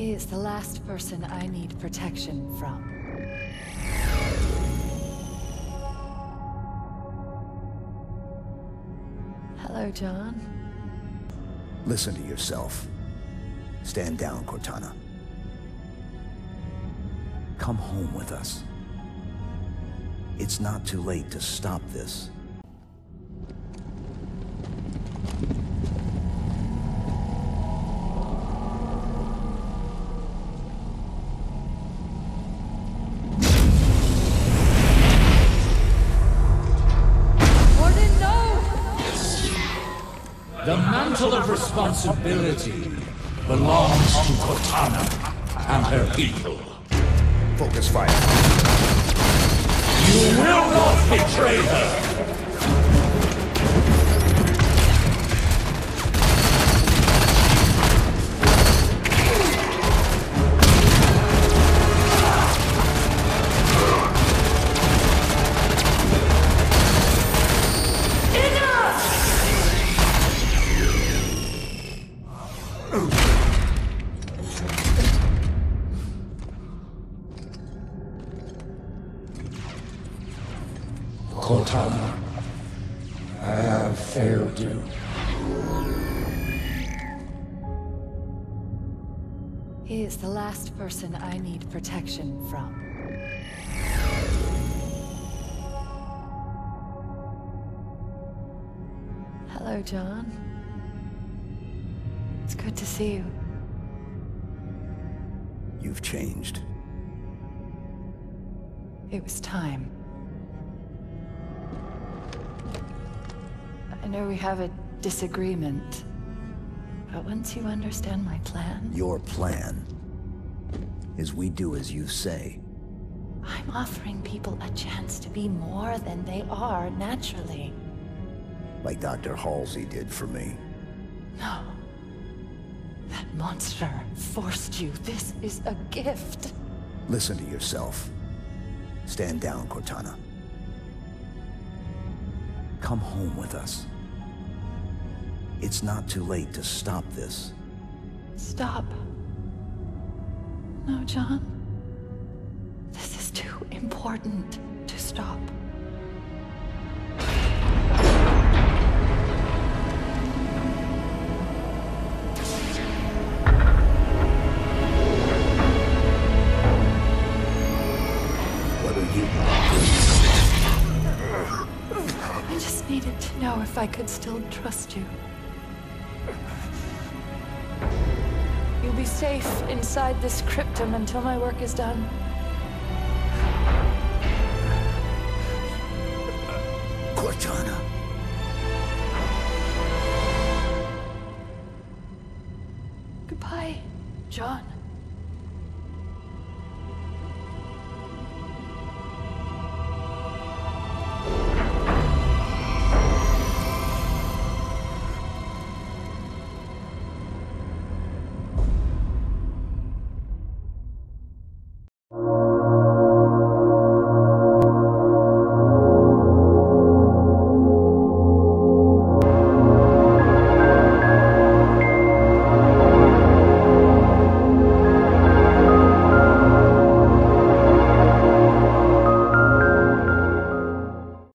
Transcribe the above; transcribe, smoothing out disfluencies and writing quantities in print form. is the last person I need protection from. Hello, John. Listen to yourself. Stand down, Cortana. Come home with us. It's not too late to stop this. Responsibility belongs to Cortana and her people. Focus fire. You will not betray her. Cortana, I have failed you. He is the last person I need protection from. Hello, John. It's good to see you. You've changed. It was time. I know we have a disagreement, but once you understand my plan... Your plan is we do as you say. I'm offering people a chance to be more than they are naturally. Like Dr. Halsey did for me. No. That monster forced you. This is a gift. Listen to yourself. Stand down, Cortana. Come home with us. It's not too late to stop this. Stop. No, John. This is too important to stop. What are you doing? I just needed to know if I could still trust you. You'll be safe inside this cryptum until my work is done. Cortana. Goodbye, John.